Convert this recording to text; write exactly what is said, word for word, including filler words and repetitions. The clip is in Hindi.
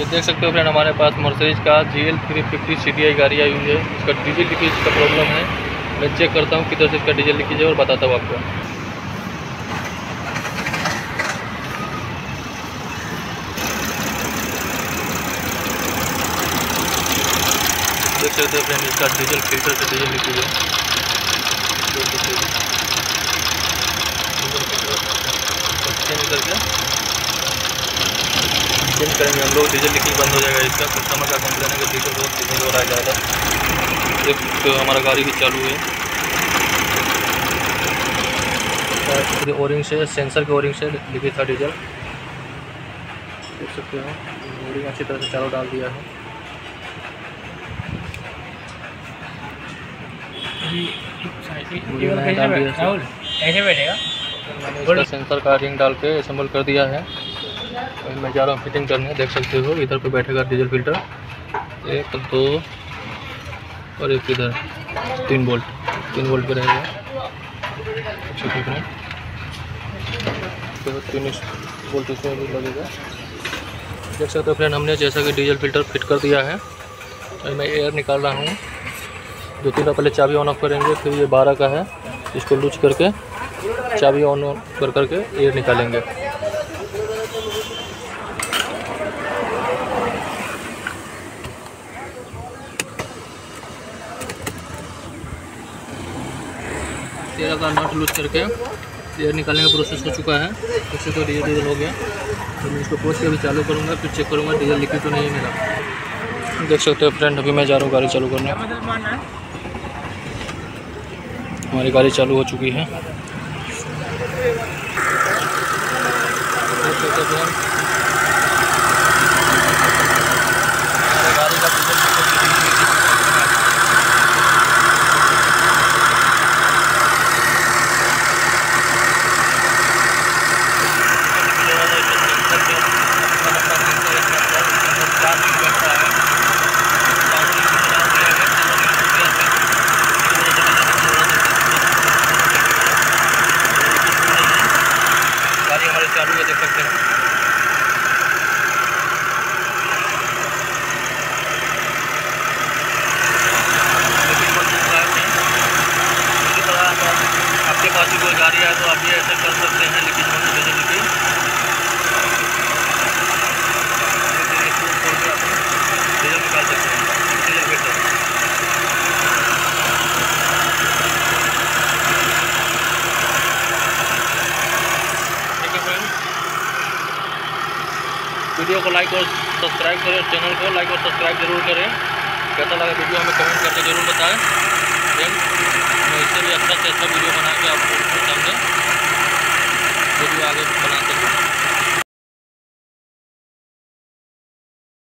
ये देख सकते हो फ्रेंड, हमारे पास मर्सिडीज का जीएल थ्री फिफ्टी सीडीआई गाड़ी आई हुई है। इसका डीजल लीकेज का प्रॉब्लम है। मैं चेक करता हूँ किधर से इसका डीजल लीकेज है और बताता हूँ आपको। देख सकते हो फ्रेंड, इसका डीजल फिल्टर से डीजल लीकेज है। चेंज करेंगे हम लोग, डीजल लीकेज बंद हो जाएगा। इसका कस्टमर का कंप्लेन है कि डीजल बहुत लीकेज हो रहा है ज़्यादा। एक तो हमारा गाड़ी भी चालू है, ओरिंग से, सेंसर के ओरिंग से लीकेज था डीजल। देख सकते हो ओरिंग अच्छी तरह से चालू डाल दिया है। ऐसे बैठेगा, सेंसर का रिंग डाल के असेंबल कर दिया है। मैं जा रहा हूँ फिटिंग करने। देख सकते हो इधर पे बैठेगा डीजल फिल्टर, एक दो और एक इधर तीन बोल्ट तीन बोल्ट पे रहेगा। तो तीन बोल्ट इसमें भी लगेगा। देख सकते हो फ्रेंड, हमने जैसा कि डीजल फिल्टर फिट कर दिया है। और मैं एयर निकाल रहा हूँ दो तीन। पहले चाबी ऑन ऑफ करेंगे, फिर ये बारह का है, इसको लूज करके चाबी ऑन ऑफ कर करके एयर निकालेंगे। तेरह का नट लूज करके एयर निकालने का प्रोसेस हो चुका है। इससे तो डीजल डीजल हो गया। तो मैं इसको पोस्ट के अभी चालू करूँगा, फिर चेक करूँगा डीजल लीकेज तो नहीं है मेरा। देख सकते हो फ्रेंड, अभी मैं जा रहा हूँ गाड़ी चालू करने। हमारी गाड़ी चालू हो चुकी है। चालू है, देख सकते हैं। आपके पास भी कोई गाड़ी है तो आप ये ऐसे कर सकते हैं, लेकिन डीजल निकाल सकते हैं। वीडियो को लाइक और सब्सक्राइब करें, चैनल को लाइक और सब्सक्राइब जरूर करें। कैसा लगा वीडियो हमें कमेंट करके जरूर बताएं। देन मैं इससे भी अच्छा से अच्छा वीडियो बना के आपको सामने वीडियो आगे बना